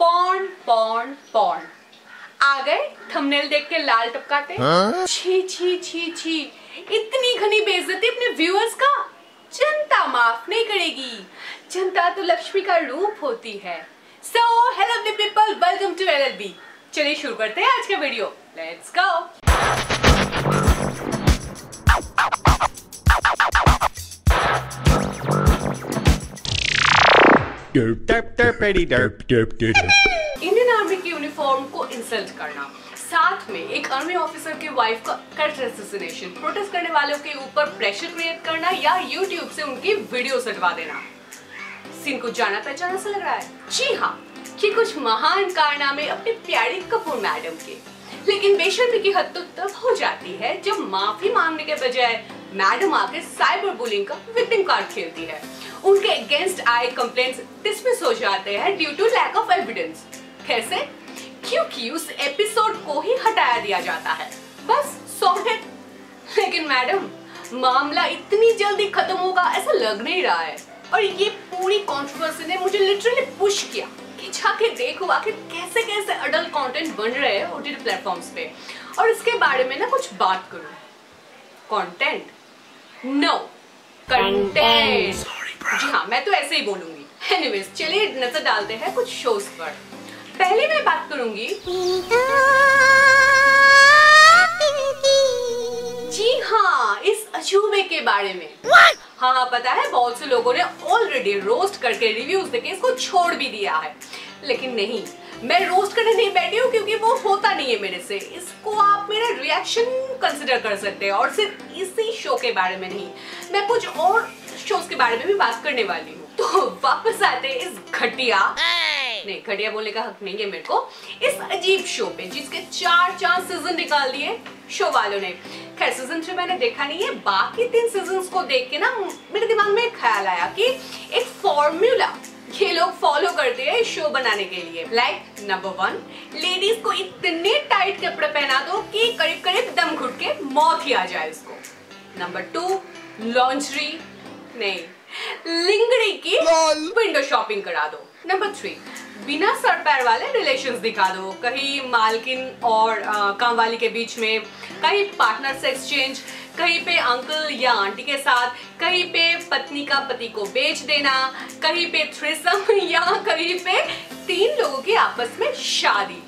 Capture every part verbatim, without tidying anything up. Porn porn porn. आ गए thumbnail देख के लाल टपकाते। छी छी छी छी, इतनी घनी बेइज्जती अपने व्यूअर्स का जनता माफ नहीं करेगी। जनता तो लक्ष्मी का रूप होती है। So hello the people, welcome to L L B. चलिए शुरू करते हैं आज का video, let's go. Indian army की यूनिफॉर्म को इंसल्ट करना, साथ में एक आर्मी ऑफिसर के वाइफ का कल्चर असैसिनेशन, प्रोटेस्ट करने वालों के ऊपर प्रेशर क्रिएट करना या यूट्यूब से उनकी वीडियो हटवा देना, सीन को जाना पहचाना सा लग रहा है। जी हाँ, ये कुछ महान कारनामे अपने प्यारे कपूर मैडम के। लेकिन बेशर्मी की हद तो तब हो जाती है जब माफी मांगने के बजाय मैडम आके साइबर बुलिंग का विक्टिम कार्ड खेलती है। उनके अगेंस्ट आए कंप्लेंट्स डिसमिस हो जाते हैं due to lack of evidence. कैसे? क्योंकि उस एपिसोड को ही हटाया दिया जाता है, बस सॉर्टेड। लेकिन मैडम, मामला इतनी जल्दी खत्म होगा ऐसा लग नहीं रहा है। और ये पूरी कंट्रोवर्सी ने मुझे लिटरली पुश किया कि जाके देखो आखिर कैसे कैसे अडल्ट कंटेंट बन रहे हैं ओटीटी प्लेटफॉर्म्स पे, और इसके बारे में ना कुछ बात करूं। Content no content. जी हाँ, मैं तो ऐसे ही बोलूंगी। एनीवेज, चलिए नजर डालते हैं कुछ शोज पर। पहले मैं बात करूंगी, जी हाँ, इस अजूबे के बारे में। What? हाँ पता है, बहुत से लोगों ने ऑलरेडी रोस्ट करके रिव्यूज देके इसको छोड़ भी दिया है। लेकिन नहीं, मैं रोस्ट करने नहीं बैठी हूँ क्योंकि वो होता नहीं है मेरे से। इसको आप मेरा रिएक्शन कंसिडर कर सकते हैं, और सिर्फ इसी शो के बारे में नहीं, मैं कुछ और शोज के बारे में भी बात करने वाली हूँ। तो वापस आते हैं इस घटिया, नहीं घटिया बोलने का हक नहीं है मेरे को, इस अजीब शो पे जिसके चार चार सीजन निकाल दिए शो वालों ने। खैर सीजन थ्री मैंने देखा नहीं है, बाकी तीन सीजन को देख के ना मेरे दिमाग में ख्याल आया कि एक फॉर्मूला ये लोग फॉलो करते हैं शो बनाने के लिए। लाइक नंबर वन, लेडीज को इतने टाइट कपड़े पहना दो कि करीब करीब दम घुट के मौत ही आ जाए इसको। नंबर टू, लॉन्ड्री नहीं लिंगड़ी की विंडो शॉपिंग करा दो। नंबर थ्री, बिना सर पैर वाले रिलेशंस दिखा दो, कहीं मालकिन और कामवाली के बीच में, कहीं पार्टनर से एक्सचेंज, कहीं पे अंकल या आंटी के साथ, कहीं पे पत्नी का पति को बेच देना, कहीं पे थ्रिसम या कहीं पे तीन लोगों की आपस में शादी।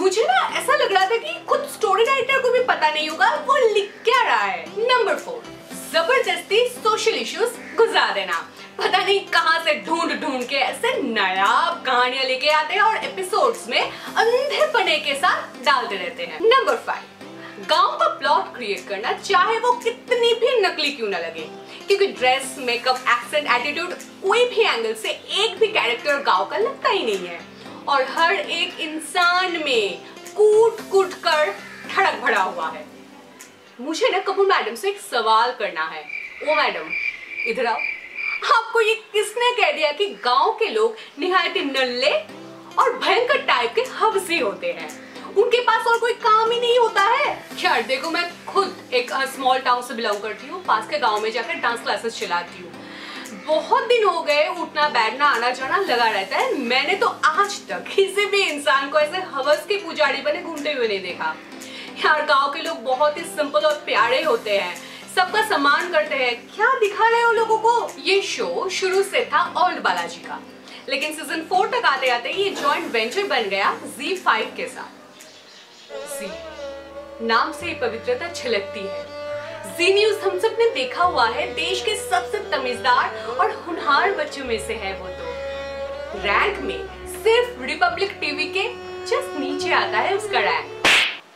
मुझे ना ऐसा लग रहा था कि खुद स्टोरी राइटर को भी पता नहीं होगा वो लिख क्या रहा है। नंबर फोर, जबरदस्ती सोशल इश्यूज गुजार देना। पता नहीं कहाँ से ढूंढ ढूंढ के ऐसे नायाब कहानियां लेके आते हैं और एपिसोड्स में अंधेपने के साथ डालते रहते हैं। नंबर फाइव, गांव का प्लॉट क्रिएट करना, चाहे वो कितनी भी नकली क्यों ना लगे, क्योंकि ड्रेस, मेकअप, एक्सेंट, एटीट्यूड, कोई भी एंगल से एक भी कैरेक्टर गांव का लगता ही नहीं है। और हर एक इंसान में कूट कूट कर धड़क भरा हुआ है। मुझे ना कपूर मैडम से एक सवाल करना है। ओ मैडम इधर आओ, आपको ये किसने कह दिया कि गाँव के लोग निहायत नल्ले और भयंकर टाइप के हवसी होते हैं? उनके पास और कोई काम ही नहीं होता है। खैर देखो, मैं खुद एक स्मॉल टाउन से बिलोंग करती हूँ, पास के गांव में जाकर डांस क्लासेस चलाती हूँ। बहुत दिन हो गए, उठना बैठना आना जाना लगा रहता है। मैंने तो आज तक किसी भी इंसान को ऐसे हवस के पुजारी बने घूमते हुए नहीं देखा। यार गांव के लोग बहुत ही सिंपल और प्यारे होते हैं, सबका सम्मान करते हैं। क्या दिखा रहे हो लोगों को? ये शो शुरू से था ऑल्ट बालाजी का, लेकिन सीजन फोर तक आते आते ये जॉइंट वेंचर बन गया ज़ी फाइव के साथ। जी, नाम से ही पवित्रता छिलकती है। जी न्यूज़ हम सब ने देखा हुआ है, देश के सबसे तमीजदार और हुनहार बच्चों में से है वो। तो रैंक में सिर्फ रिपब्लिक टीवी के जस्ट नीचे आता है उसका रैंक।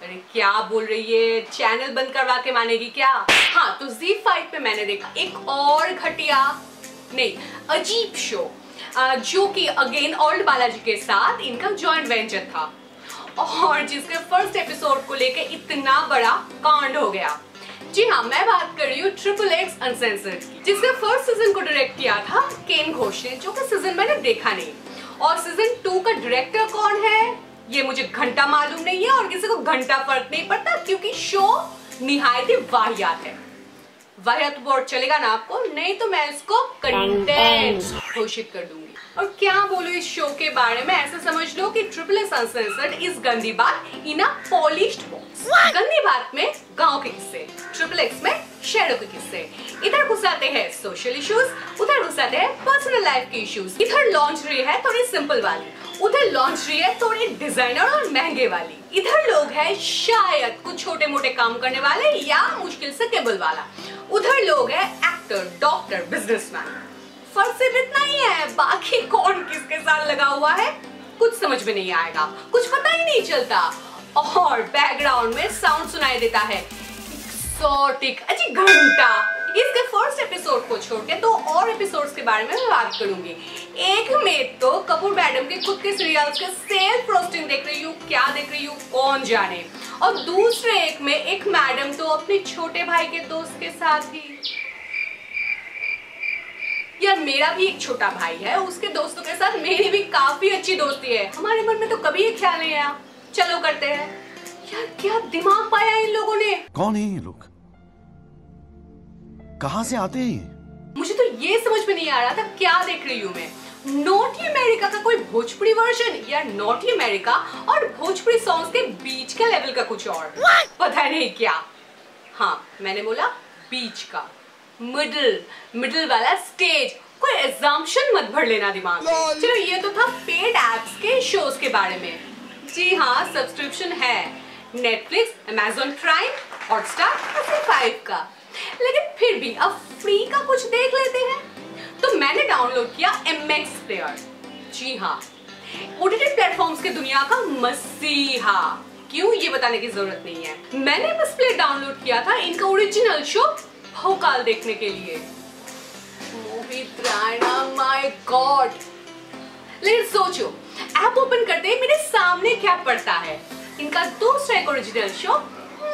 अरे क्या बोल रही है, चैनल बंद करवा के मानेगी क्या? हाँ, तो ज़ी फाइव पे मैंने देखा एक और घटिया नहीं अजीब शो, जो कि अगेन ऑल्ट बालाजी के साथ इनका जॉइंट वेंचर था, और जिसके फर्स्ट एपिसोड को लेके इतना बड़ा कांड हो गया। जी हाँ, मैं बात कर रही हूँ ट्रिपल एक्स अनसेंसर्ड की, जिसके फर्स्ट सीजन को डायरेक्ट किया था केन घोष ने, जो कि सीजन मैंने देखा नहीं। और सीजन टू का डायरेक्टर कौन है ये मुझे घंटा मालूम नहीं है, और किसी को घंटा फर्क नहीं पड़ता क्योंकि शो निहायत ही वाहियात है। वाहियात बोर्ड चलेगा ना आपको, नहीं तो मैं इसको कंटेंट घोषित कर दूंगी। और क्या बोलूं इस शो के बारे में, ऐसे समझ लो कि ट्रिपल एक्स अनसेंसर्ड इज गंदी बात इन अ पॉलिश्ड बॉक्स। गंदी बात में गांव के किस्से, ट्रिपल एक्स में शहरों के किस्से। इधर घुसाते हैं सोशल इश्यूज, उधर घुसाते हैं पर्सनल लाइफ के इश्यूज। इधर लॉन्च रही है थोड़ी सिंपल वाली, उधर लॉन्च रही है थोड़ी डिजाइनर और महंगे वाली। इधर लोग है शायद कुछ छोटे मोटे काम करने वाले या मुश्किल से केबल वाला, उधर लोग है एक्टर, डॉक्टर, बिजनेसमैन। फर्क सिर्फ इतना ही है, बाकी कौन किसके साथ लगा हुआ है कुछ समझ में नहीं आएगा, कुछ पता ही नहीं चलता। और बैकग्राउंड में साउंड सुनाई देता है एक्सोटिक, अजी घंटा। इसके फर्स्ट एपिसोड को छोड़ के दो और एपिसोड्स के बारे में मैं बात करूंगी। एक में तो कपूर मैडम के खुद के सीरियल्स के सेल्फ रोस्टिंग देख रही हूँ, क्या देख रही हूँ कौन जाने। और दूसरे एक में एक मैडम तो अपने छोटे भाई के दोस्त के साथ ही, यार मेरा भी एक छोटा भाई है, उसके दोस्तों के साथ मेरी भी काफी अच्छी दोस्ती है। हमारे मन में तो कभी ये ख्याल नहीं आया, चलो करते हैं। यार क्या दिमाग पाया इन लोगों ने, कौन है ये लोग, कहां से आते हैं? मुझे तो ये समझ में नहीं आ रहा था क्या देख रही हूँ मैं। नॉटी अमेरिका का कोई भोजपुरी वर्जन या नॉटी अमेरिका और भोजपुरी सॉन्ग के बीच का लेवल का कुछ और What? पता नहीं क्या। हाँ मैंने बोला बीच का, मिडिल मिडिल वाला स्टेज। कोई एग्जाम्पशन मत भर लेना दिमाग में। चलो ये तो था पेड एप्स के शोज के बारे में। जी हाँ, सब्सक्रिप्शन है Netflix, Amazon Prime, Hotstar, Zee five का। लेकिन फिर भी अब फ्री का कुछ देख लेते हैं, तो मैंने डाउनलोड किया एम एक्स प्लेयर। जी हाँ, ओटीटी प्लेटफॉर्म्स के दुनिया का मसीहा। क्यों ये बताने की जरूरत नहीं है। मैंने बस प्ले डाउनलोड किया था इनका ओरिजिनल शो भौकाल देखने के लिए। Movie my God. लेकिन सोचो, ऐप ओपन करते ही मेरे सामने क्या पड़ता है, इनका दूसरा एक ओरिजिनल शो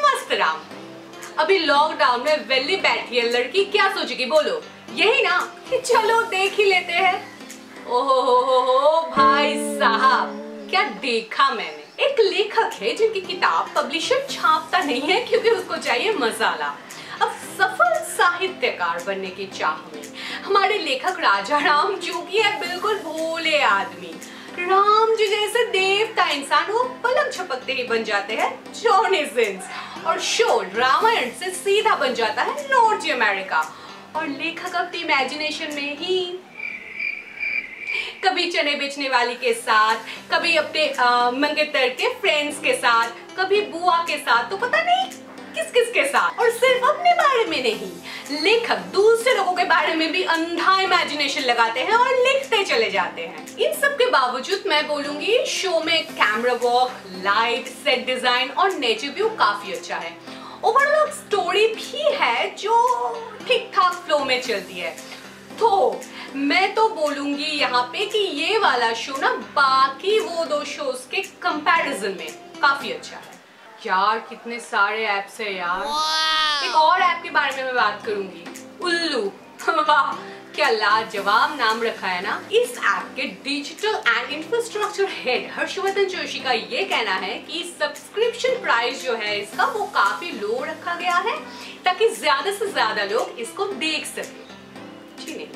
मस्तराम। अभी लॉकडाउन में वेली बैठी है लड़की, क्या सोचेगी बोलो, यही ना कि चलो देख ही लेते हैं। ओहो हो हो हो भाई साहब, क्या देखा मैंने। एक लेखक है जिनकी किताब पब्लिशर छापता नहीं है क्योंकि उसको चाहिए मसाला। अब सफल साहित्यकार बनने की चाह में हमारे लेखक राजा राम, जो कि है बिल्कुल भोले आदमी, राम जी जैसे देवता इंसान, वो पलक झपकते ही बन जाते हैं जॉनी सिंस। और शो रामायण से सीधा बन जाता है नॉर्थ अमेरिका। और लेखक अपनी इमेजिनेशन में ही कभी चने बेचने वाली के साथ, कभी अपने मंगेतर के फ्रेंड्स के साथ, कभी बुआ के साथ, तो पता नहीं किस किस के साथ। और सिर्फ अपने बारे में नहीं, लेखक दूसरे लोगों के बारे में भी अंधा इमेजिनेशन लगाते हैं और लिखते चले जाते हैं। इन सब के बावजूद मैं बोलूंगी शो में camera walk, light, set design और नेचर व्यू काफी अच्छा है। ओवरऑल स्टोरी भी है जो ठीक ठाक फ्लो में चलती है। तो मैं तो बोलूंगी यहाँ पे कि ये वाला शो ना बाकी वो दो शोज के कंपैरिजन में काफी अच्छा है। यार कितने सारे ऐप्स है यार। wow. एक और ऐप के बारे में मैं बात करूंगी, उल्लू। वाह क्या लाजवाब नाम रखा है ना। इस ऐप के digital and infrastructure head Harshvardhan Joshi का ये कहना है कि सब्सक्रिप्शन प्राइस जो है इसका वो काफी लो रखा गया है ताकि ज्यादा से ज्यादा लोग इसको देख सके। जी नहीं,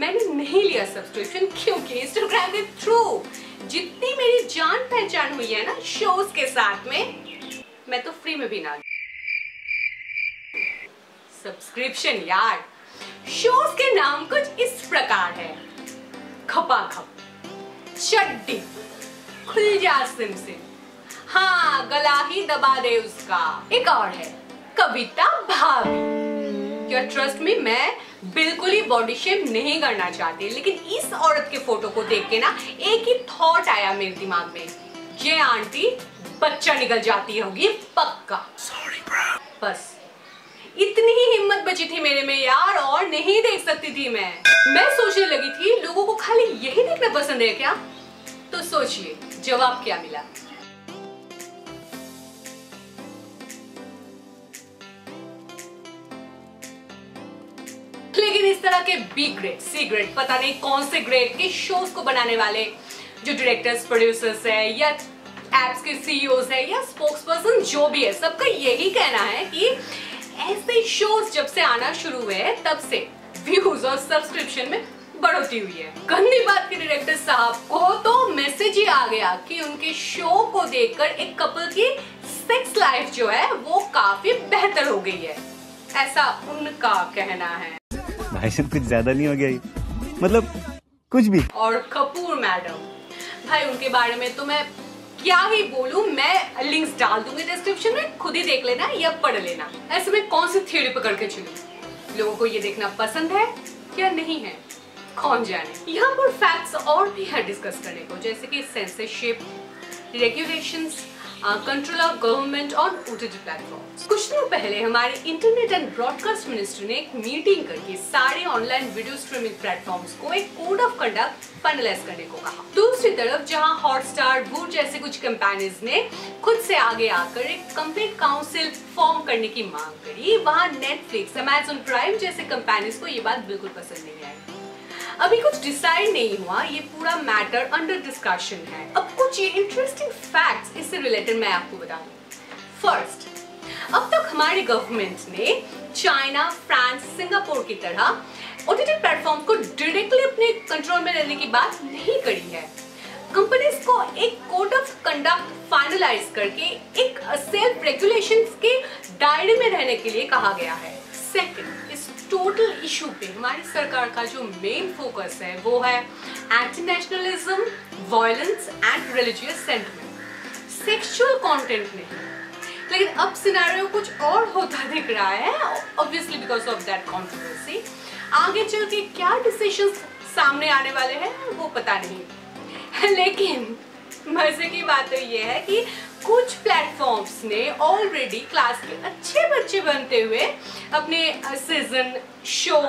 मैंने नहीं लिया सब्सक्रिप्शन क्योंकि इंस्टाग्राम के थ्रू जितनी मेरी जान पहचान हुई है ना शोज के साथ में, मैं तो फ्री में भी ना सब्सक्रिप्शन। यार शोज के नाम कुछ इस प्रकार है, खपाखप, चड्डी, खुल जा सिम सिम, हाँ गला ही दबा दे उसका। एक और है कविता भाभी। यार ट्रस्ट में मैं बिल्कुल ही बॉडी शेप नहीं करना चाहती, लेकिन इस औरत के फोटो को देख के ना एक ही थॉट आया मेरे दिमाग में, ये आंटी बच्चा निकल जाती होगी पक्का। Sorry, bro. बस इतनी ही हिम्मत बची थी मेरे में यार, और नहीं देख सकती थी मैं। मैं सोचने लगी थी लोगों को खाली यही देखना पसंद है क्या, तो सोचिए जवाब क्या मिला। लेकिन इस तरह के बी ग्रेड, सी ग्रेड, पता नहीं कौन से ग्रेड के शोज को बनाने वाले जो डायरेक्टर्स, प्रोड्यूसर्स है या एप्स के सीईओज है या स्पोक्सपर्सन जो भी है, सबका यही कहना है कि ऐसे शोज जब से आना शुरू हुए तब से व्यूज और सब्सक्रिप्शन में बढ़ोतरी हुई है। गंदी बात के डायरेक्टर साहब को तो मैसेज ही आ गया कि उनके शो को देखकर एक कपल की सेक्स लाइफ जो है वो काफी बेहतर हो गई है, ऐसा उनका कहना है। भाई साहब कुछ ज्यादा नहीं हो गया, मतलब कुछ भी। और कपूर मैडम, भाई उनके बारे में तो मैं क्या ही बोलूं, मैं लिंक्स डाल दूंगी डिस्क्रिप्शन में, खुद ही देख लेना या पढ़ लेना। ऐसे में कौन सी थ्योरी पकड़ के चलूं, लोगों को ये देखना पसंद है क्या नहीं है कौन जाने। यहाँ पर फैक्ट्स और भी है डिस्कस करने को, जैसे कि censorship, regulations, control of government on OTT platforms. कुछ दिनों पहले हमारे इंटरनेट एंड ब्रॉडकास्ट मिनिस्ट्री ने एक मीटिंग करके सारे ऑनलाइन वीडियो स्ट्रीमिंग प्लेटफॉर्म्स को एक कोड ऑफ कंडक्ट फाइनलाइज करने को कहा। दूसरी तरफ जहां हॉटस्टार, वूट जैसे कुछ कंपनीज ने खुद से आगे आकर एक कंप्लीट काउंसिल फॉर्म करने की मांग करी, वहाँ नेटफ्लिक्स, अमेजोन प्राइम जैसे कंपनीज को ये बात बिल्कुल पसंद नहीं आई। अभी कुछ डिसाइड नहीं हुआ, ये पूरा मैटर अंडर डिस्कशन है। अब कुछ ये इंटरेस्टिंग फैक्ट्स इससे रिलेटेड मैं आपको बताऊं। फर्स्ट, अब तक हमारी गवर्नमेंट ने चाइना, फ्रांस, सिंगापुर की तरह ओटीटी प्लेटफॉर्म को डायरेक्टली अपने कंट्रोल में लेने की बात नहीं करी है। कंपनीज को एक कोड ऑफ कंडक्ट फाइनलाइज करके एक सेल्फ रेगुलेशन के दायरे में रहने के लिए कहा गया है। सेकेंड, इस टोटल इशू पे हमारी सरकार का जो मेन फोकस है वो है anti nationalism, violence and religious sentiment, sexual content नहीं। लेकिन अब सिनेरियो कुछ और होता दिख रहा है, obviously because of that controversy. आगे चल के क्या डिसीजंस सामने आने वाले हैं वो पता नहीं, लेकिन मजे की बात तो ये है कि कुछ प्लेटफॉर्म्स ने ऑलरेडी क्लास के अच्छे बच्चे बनते हुए अपने सीजन, शो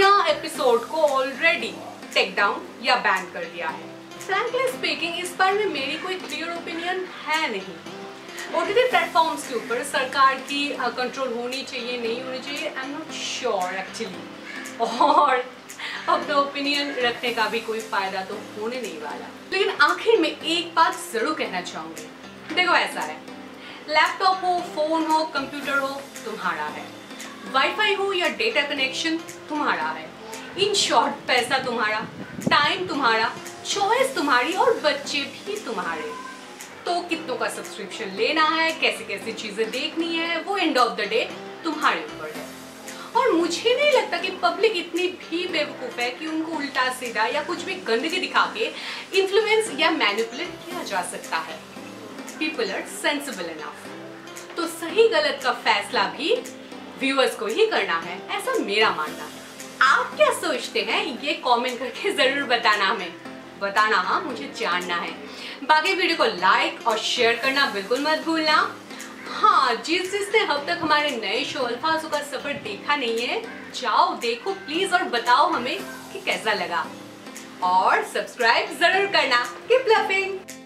या एपिसोड को ऑलरेडी टेक डाउन या बैन कर दिया है। फ्रैंकली स्पीकिंग इस बारे में मेरी कोई क्लियर ओपिनियन है नहीं। ओटीटी प्लेटफॉर्म्स के ऊपर सरकार की कंट्रोल होनी चाहिए नहीं होनी चाहिए, I am not sure actually. और अपना ओपिनियन रखने का भी कोई फायदा तो होने नहीं वाला। लेकिन आखिर में एक बात जरूर कहना चाहूंगी, देखो ऐसा है, लैपटॉप हो, फोन हो, कंप्यूटर हो तुम्हारा है, वाईफाई हो या डेटा कनेक्शन तुम्हारा है, इन शॉर्ट पैसा तुम्हारा, टाइम तुम्हारा, चॉइस तुम्हारी और बच्चे भी तुम्हारे। तो कितनों का सब्सक्रिप्शन लेना है, कैसे कैसे चीजें देखनी है, वो एंड ऑफ द डे तुम्हारे ऊपर है। और मुझे नहीं लगता कि पब्लिक इतनी भी बेवकूफ है कि उनको उल्टा सीधा या कुछ भी गंदगी दिखा के इन्फ्लुएंस या मैनिपुलेट किया जा सकता है। पीपल आर सेंसिबल इनफ, तो सही गलत का फैसला भी व्यूअर्स को ही करना है, ऐसा मेरा मानना है। आप क्या सोचते हैं ये कमेंट करके जरूर बताना हमें, बताना हाँ मुझे जानना है। बाकी वीडियो को लाइक और शेयर करना बिल्कुल मत भूलना। हाँ, जिस जिसने अब तक हमारे नए शो अल्फाज का सफर देखा नहीं है, जाओ देखो प्लीज और बताओ हमें कि कैसा लगा, और सब्सक्राइब जरूर करना। Keep loving.